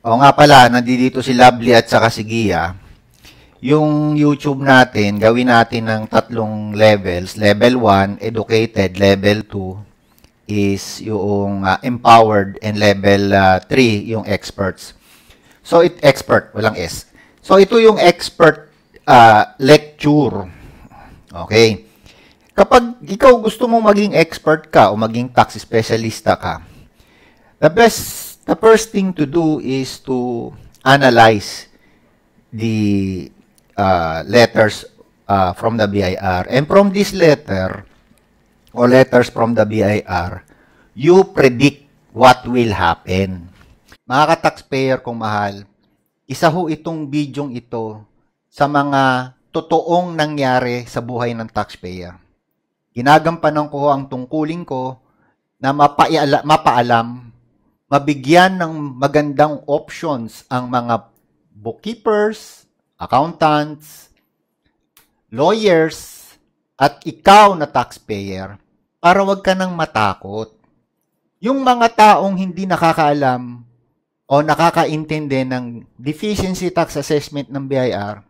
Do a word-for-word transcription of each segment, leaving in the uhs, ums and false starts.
O nga pala, nandito si Lovely at saka si Gia. Yung YouTube natin, gawin natin ng tatlong levels. Level one, educated. Level two is yung uh, empowered. And level three, uh, yung experts. So, it expert, walang S. So, ito yung expert uh, lecture. Okay. Kapag ikaw gusto mo maging expert ka o maging tax specialista ka, the best The first thing to do is to analyze the uh, letters uh, from the B I R. And from this letter, or letters from the B I R, you predict what will happen. Mga ka-taxpayer kong mahal, isa ho itong bidyong ito sa mga totoong nangyari sa buhay ng taxpayer. Ginagampanan ko ang tungkulin ko na mapaala mapaalam mabigyan ng magandang options ang mga bookkeepers, accountants, lawyers, at ikaw na taxpayer para wag ka nang matakot. Yung mga taong hindi nakakaalam o nakakaintindi ng deficiency tax assessment ng B I R,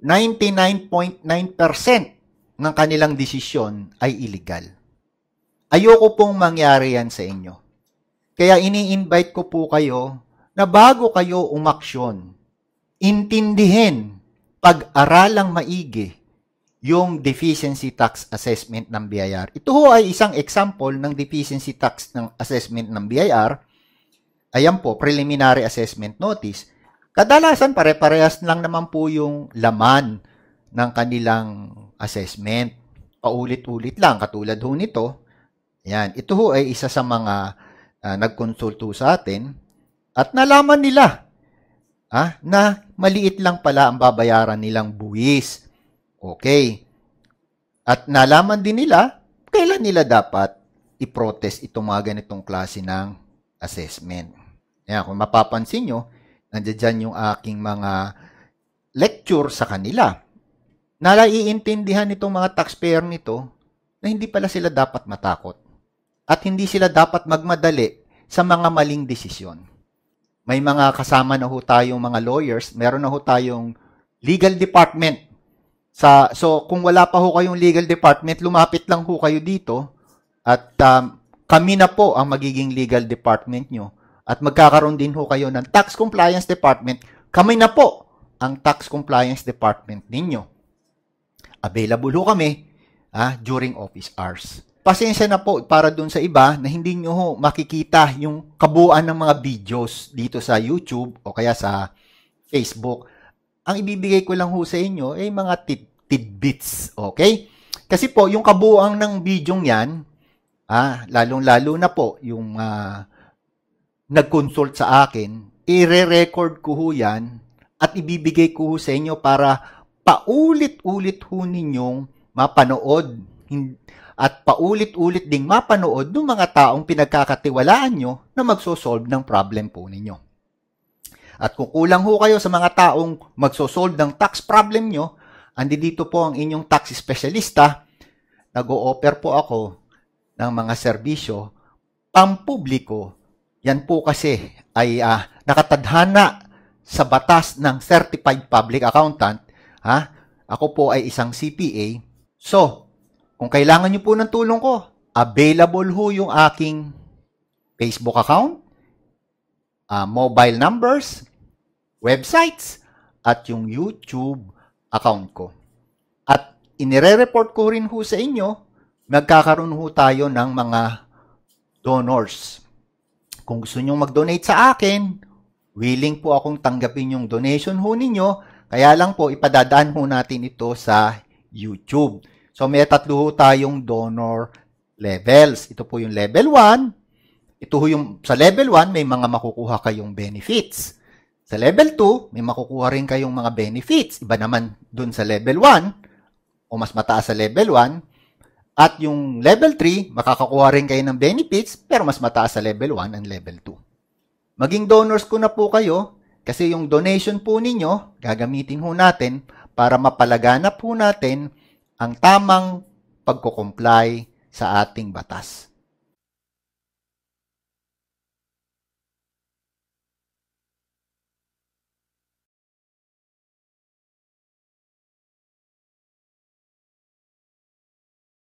ninety-nine point nine percent ng kanilang desisyon ay illegal. Ayoko pong mangyari yan sa inyo. Kaya ini-invite ko po kayo na bago kayo umaksyon, intindihin, pag-aralang maigi yung deficiency tax assessment ng B I R. Ito ho ay isang example ng deficiency tax ng assessment ng B I R. Ayan po, preliminary assessment notice. Kadalasan pare-parehas lang naman po yung laman ng kanilang assessment. Paulit-ulit lang, katulad ho nito. Ayan, ito ho ay isa sa mga Uh, nagkonsulto sa atin at nalaman nila ah, na maliit lang pala ang babayaran nilang buwis. Okay. At nalaman din nila kailan nila dapat i-protest itong mga ganitong klase ng assessment. Ayan, kung mapapansin nyo, nandiyan dyan yung aking mga lecture sa kanila. Nalaiintindihan itong mga taxpayer nito na hindi pala sila dapat matakot. At hindi sila dapat magmadali sa mga maling desisyon. May mga kasama na ho tayong mga lawyers, meron na ho tayong legal department. Sa, so, kung wala pa ho kayong legal department, lumapit lang ho kayo dito at um, kami na po ang magiging legal department nyo at magkakaroon din ho kayo ng tax compliance department. Kami na po ang tax compliance department ninyo. Available ho kami ah, during office hours. Pasensya na po para dun sa iba na hindi nyo ho makikita yung kabuuan ng mga videos dito sa YouTube o kaya sa Facebook. Ang ibibigay ko lang ho sa inyo ay mga tidbits, okay? Kasi po, yung kabuuan ng video yan, ah, lalong-lalo na po yung uh, nag-consult sa akin, i-re-record ko ho yan at ibibigay ko ho sa inyo para paulit-ulit ho ninyong mapanood at paulit-ulit ding mapanood ng mga taong pinagkakatiwalaan nyo na magsosolve ng problem po ninyo. At kung kulang ho kayo sa mga taong magsosolve ng tax problem nyo, andi dito po ang inyong tax specialista. Nag-o-offer po ako ng mga serbisyo pampubliko. Yan po kasi ay uh, nakatadhana sa batas ng Certified Public Accountant. Ha? Ako po ay isang C P A. So, kung kailangan nyo po ng tulong ko, available ho yung aking Facebook account, uh, mobile numbers, websites, at yung YouTube account ko. At inire-report ko rin ho sa inyo, magkakaroon ho tayo ng mga donors. Kung gusto nyo mag-donate sa akin, willing po akong tanggapin yung donation ho ninyo, kaya lang po ipadadaan ho natin ito sa YouTube. So, may tatlo ho tayong donor levels. Ito po yung level one. Ito ho yung, sa level one, may mga makukuha kayong benefits. Sa level two, may makukuha rin kayong mga benefits. Iba naman dun sa level one, o mas mataas sa level one. At yung level three, makakakuha rin kayo ng benefits, pero mas mataas sa level one and level two. Maging donors ko na po kayo, kasi yung donation po ninyo, gagamitin ho natin para mapalaganap ho natin ang tamang pagko-comply sa ating batas.